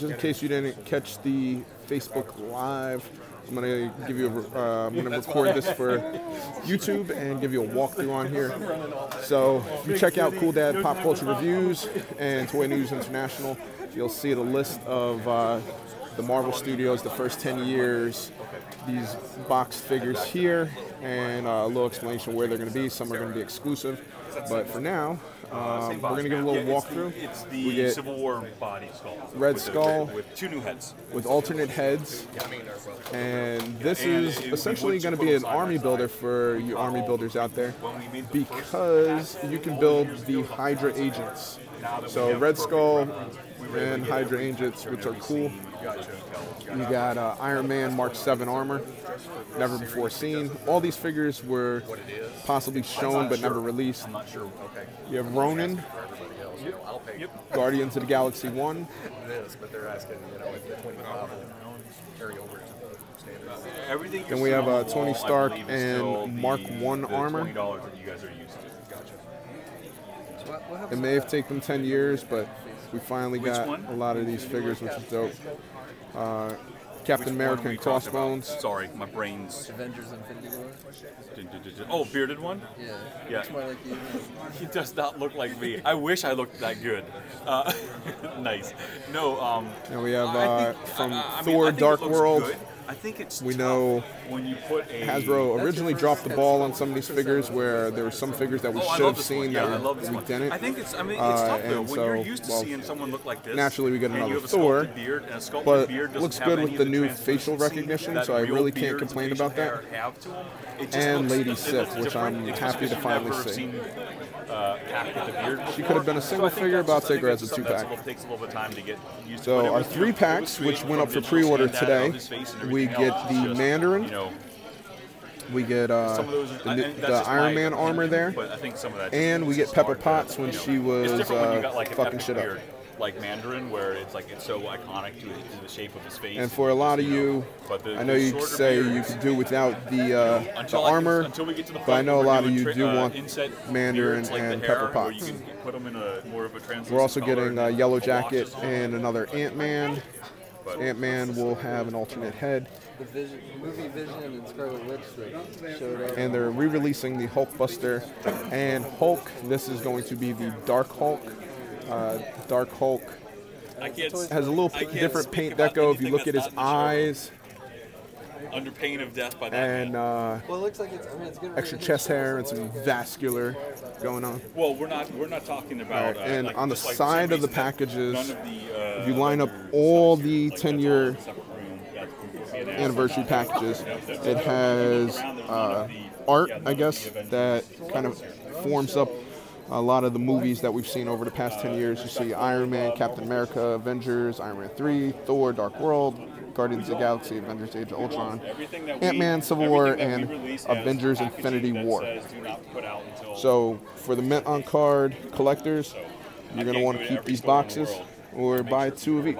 just in case you didn't catch the Facebook Live, I'm gonna give you a, I'm gonna record this for YouTube and give you a walkthrough on here. So if you check out Cool Dad Pop Culture Reviews and Toy News International, you'll see the list of the Marvel Studios, the first 10 years, these boxed figures here, and a little explanation where they're going to be. Some are going to be exclusive, but for now, we're going to give a little walkthrough. It's the Civil War body skull. Red Skull with two new heads. With alternate heads. And this is essentially going to be an army builder for you army builders out there, because you can build the Hydra agents. So Red Skull and Hydra agents, which are cool. You got Iron Man Mark 7 armor, never before seen. All these figures were possibly shown but never released. You have Ronin, Guardians of the Galaxy 1. Then we have Tony Stark and Mark 1 armor. It may have taken them 10 years, but we finally got a lot of these figures, which is dope. Captain America and Crossbones. Sorry, my brain's... Avengers Infinity War? Oh, bearded one? Yeah. Looks more like you. He does not look like me. I wish I looked that good. Nice. No, and we have from Thor Dark World. Good. I think it's we know when you put a Hasbro originally dropped the ball on some of these figures where there were some figures that we should have seen that we didn't. I think it's, I mean, it's tough though. When you're used to seeing someone look like this, naturally we get another Thor, but looks good with the new facial recognition, so I really can't complain about that. And Lady Sif, which I'm happy to finally see. She could have been a single figure, but I'll take her as a two-pack. So our three packs, which went up for pre-order today, we get the Mandarin, we get the Iron Man armor there, and we get Pepper Potts when she was fucking shit up. Like Mandarin, where it's like it's so iconic to the shape of his face. And for a lot of you, I know you'd say you could do without the armor, but I know a lot of you do want Mandarin and Pepper Potts. We're also getting a Yellow Jacket and another Ant-Man. Ant-Man will have an alternate head. The Vision, movie Vision and Scarlet Witch that showed up. And they're re-releasing the Hulk Buster and Hulk. This is going to be the Dark Hulk. Dark Hulk has a little different paint deco. If you look at his eyes, under pain of death by that and well, it looks like it's, I mean, it's good extra chest hair and some vascular going on. Well, we're not talking about. Right. And like, on the side of the packages, if you line up all the 10-year anniversary packages, it has art, I guess, that kind of forms up a lot of the movies that we've seen over the past 10 years. You see Iron Man, Captain America, Avengers, Iron Man 3, Thor, Dark World, Guardians of the Galaxy, Avengers Age of Ultron, Ant-Man, Civil War, and Avengers Infinity War. So for the mint on card collectors, you're going to want to keep these boxes or buy two of each.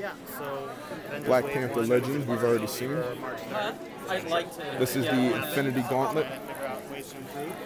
Yeah, so Black Panther Legends, we've already seen. This is the Infinity Gauntlet.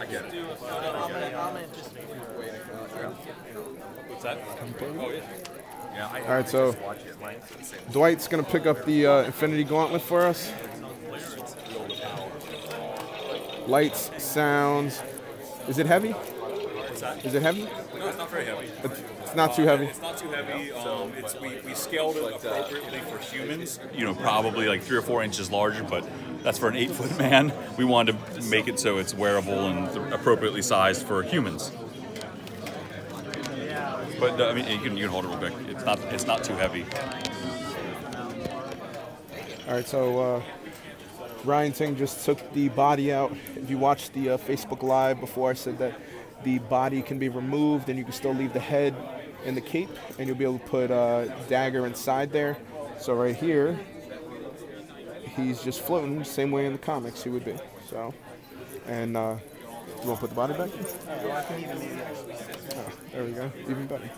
I get it. What's that? Oh, yeah. All right, so Dwight's going to pick up the Infinity Gauntlet for us. Lights, sounds. Is it heavy? Is it heavy? No, it's not very heavy. It's not too heavy. It's not too heavy. We scaled it appropriately for humans. You know, probably like 3 or 4 inches larger, but that's for an 8-foot man. We wanted to make it so it's wearable and appropriately sized for humans. But I mean, you can hold it real quick. It's not too heavy. All right, so Ryan Ting just took the body out. If you watched the Facebook Live before, I said that the body can be removed and you can still leave the head and the cape, and you'll be able to put a dagger inside there. So right here, he's just floating the same way in the comics he would be. So, and you want to put the body back in? Oh, there we go, even better.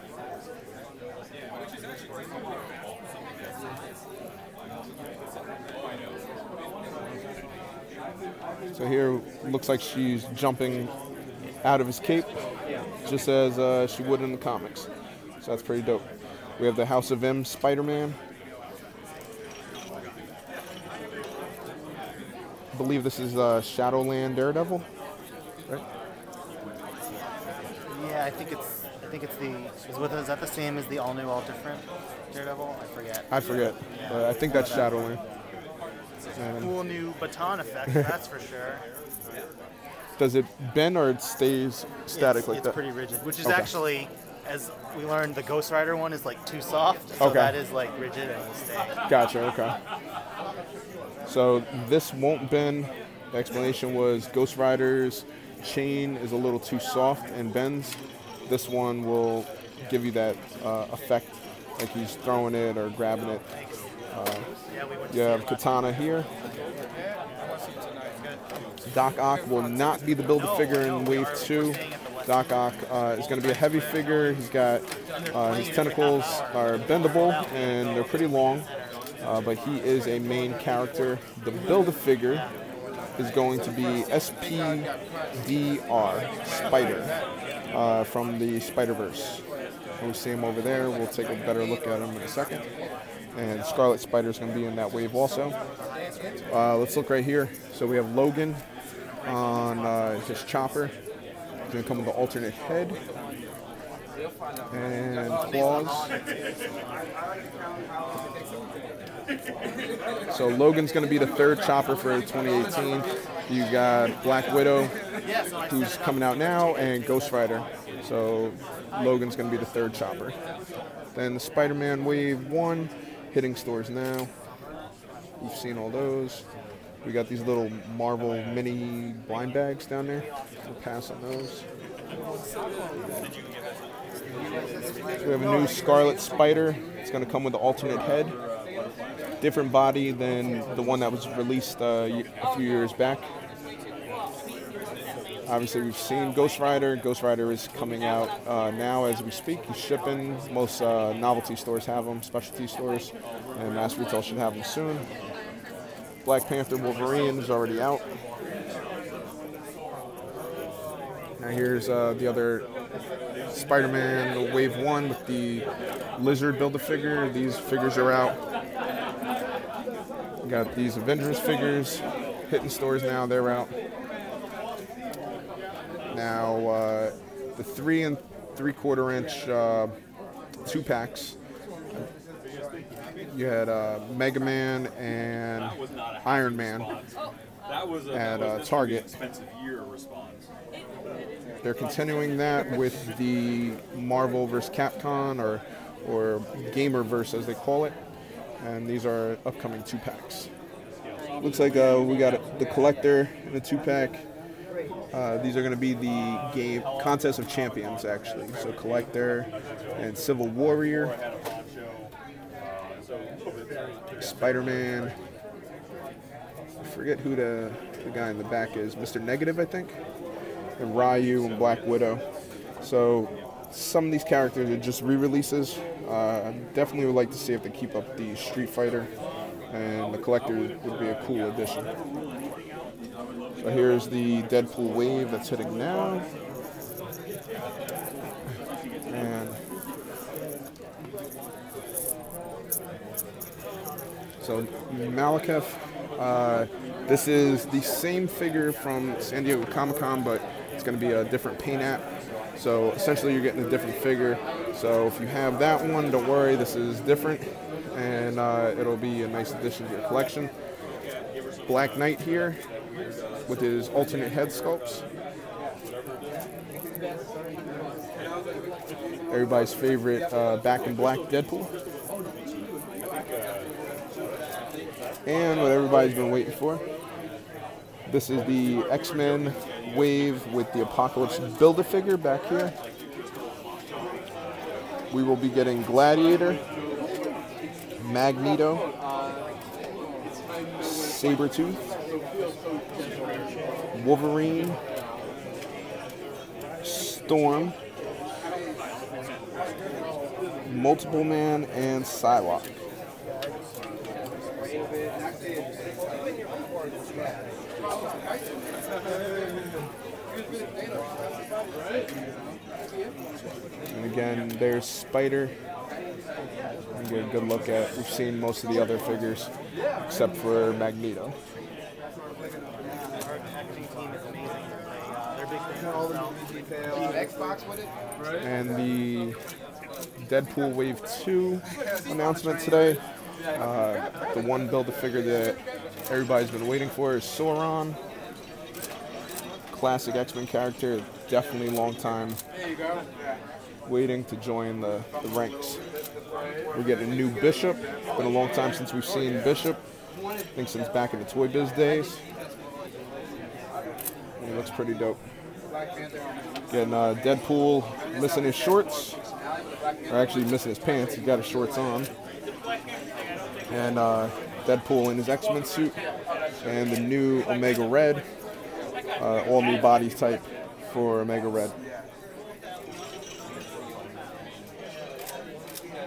So here looks like she's jumping out of his cape, just as she would in the comics. So that's pretty dope. We have the House of M Spider-Man. I believe this is Shadowland Daredevil, right? Yeah, I think it's the. Is that the same as the all new, all different Daredevil? I forget. Yeah. But I think that's Shadowland. It's a cool new baton effect, that's for sure. Does it bend or it stays static like that? It's pretty rigid, which is actually, as we learned, the Ghost Rider one is like too soft, so that is like rigid and will stay. Gotcha, okay. So this won't bend. The explanation was Ghost Rider's chain is a little too soft and bends. This one will give you that effect, like he's throwing it or grabbing it. You have Katana here. Doc Ock will not be the Build-A-Figure in Wave 2. Doc Ock is going to be a heavy figure. He's got his tentacles are bendable and they're pretty long, but he is a main character. The Build-A-Figure is going to be SPDR, Spider, from the Spider-Verse. We'll see him over there. We'll take a better look at him in a second. And Scarlet Spider is going to be in that wave also. Let's look right here. So we have Logan on his chopper. He's going to come with an alternate head and claws. So Logan's going to be the third chopper for 2018. You got Black Widow, who's coming out now, and Ghost Rider. So Logan's going to be the third chopper. Then the Spider-Man Wave 1. Hitting stores now. We've seen all those. We got these little Marvel mini blind bags down there. We'll pass on those. So we have a new Scarlet Spider. It's going to come with an alternate head. Different body than the one that was released a few years back. Obviously, we've seen Ghost Rider. Ghost Rider is coming out now as we speak. He's shipping. Most novelty stores have them, specialty stores, and mass retail should have them soon. Black Panther Wolverine is already out. Now here's the other Spider-Man Wave 1 with the Lizard Build-A-Figure. These figures are out. We got these Avengers figures hitting stores now. They're out. Now, the 3 3/4 inch 2-packs, you had Mega Man and Iron Man at Target. They're continuing that with the Marvel vs. Capcom or Gamerverse as they call it, and these are upcoming 2-packs. Looks like we got the Collector in a 2-pack. These are going to be the game Contest of Champions, actually. So Collector and Civil Warrior, Spider-Man. I forget who the guy in the back is. Mr. Negative, I think. And Ryu and Black Widow. So some of these characters are just re-releases. I definitely would like to see if they keep up the Street Fighter, and the Collector would be a cool addition. So here's the Deadpool wave that's hitting now. And so Malekith, this is the same figure from San Diego Comic-Con, but it's going to be a different paint app. So essentially you're getting a different figure. So if you have that one, don't worry, this is different. And it'll be a nice addition to your collection. Black Knight here, with his alternate head sculpts. Everybody's favorite Back in Black Deadpool. And what everybody's been waiting for. This is the X-Men wave with the Apocalypse Build-A-Figure back here. We will be getting Gladiator, Magneto, Sabretooth, Wolverine, Storm, Multiple Man, and Psylocke. And again, there's Spider. And get a good look at. We've seen most of the other figures, except for Magneto. And the Deadpool Wave 2 announcement today. The one Build-A-Figure that everybody's been waiting for is Sauron. Classic X-Men character, definitely long time waiting to join the ranks. We get a new Bishop. It's been a long time since we've seen Bishop. I think since back in the Toy Biz days. He looks pretty dope. Getting Deadpool missing his shorts. Or actually missing his pants. He's got his shorts on. And Deadpool in his X-Men suit. And the new Omega Red. All new body type for Omega Red.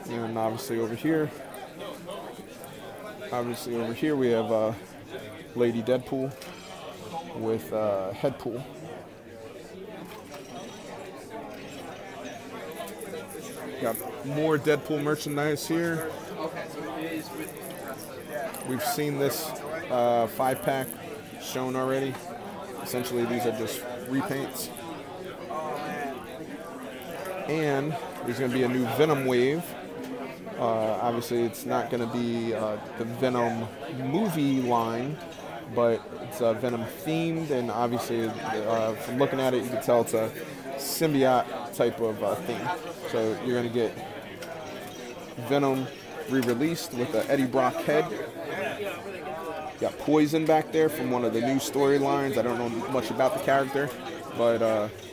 And obviously over here we have Lady Deadpool with Headpool. Got more Deadpool merchandise here. We've seen this 5-pack shown already. Essentially, these are just repaints. And there's going to be a new Venom wave. Obviously, it's not going to be the Venom movie line, but it's Venom themed, and obviously, from looking at it, you can tell it's a symbiote type of theme. So you're going to get Venom re-released with the Eddie Brock head. You got Poison back there from one of the new storylines. I don't know much about the character, but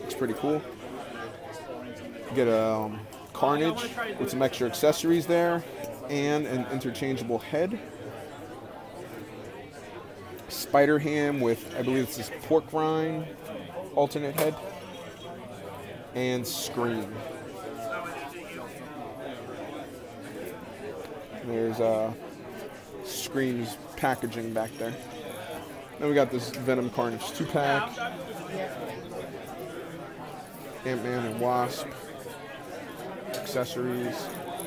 it's pretty cool. You get a Carnage with some extra accessories there, and an interchangeable head. Spider Ham with, I believe this is pork rind, alternate head, and Scream. There's Scream's packaging back there. Then we got this Venom Carnage 2-pack, Ant-Man and Wasp. Accessories. Ant-Man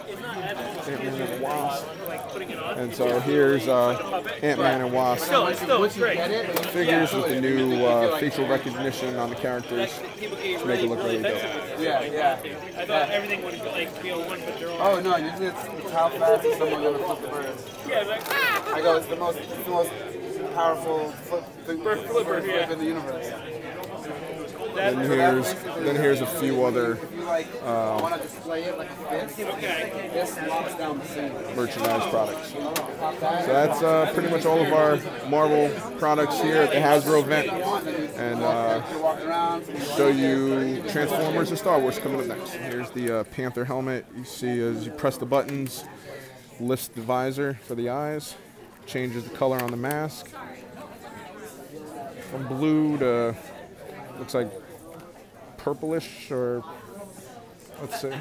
and Wasp. And so here's Ant-Man and Wasp figures with the new facial recognition on the characters to make it look really dope. I thought everything would be a one, but they're all. Oh no, usually it's how fast is someone gonna flip the bird. I go, it's the most powerful flipper in the universe. Then here's a few other merchandise products. So that's pretty much all of our Marvel products here at the Hasbro event, and show you Transformers and Star Wars coming up next. Here's the Panther helmet. You see as you press the buttons, lifts the visor for the eyes, changes the color on the mask from blue to looks like purplish, or let's see.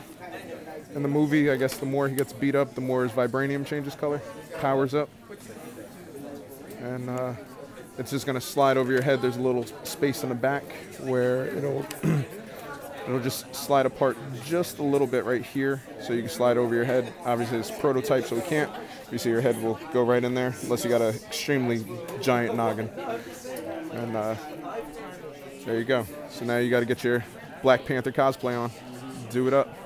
In the movie, I guess the more he gets beat up, the more his vibranium changes color, powers up. And it's just gonna slide over your head. There's a little space in the back where it'll just slide apart just a little bit right here, so you can slide over your head. Obviously it's prototype, so we can't. You see your head will go right in there, unless you got an extremely giant noggin. And there you go. So now you got to get your Black Panther cosplay on. Do it up.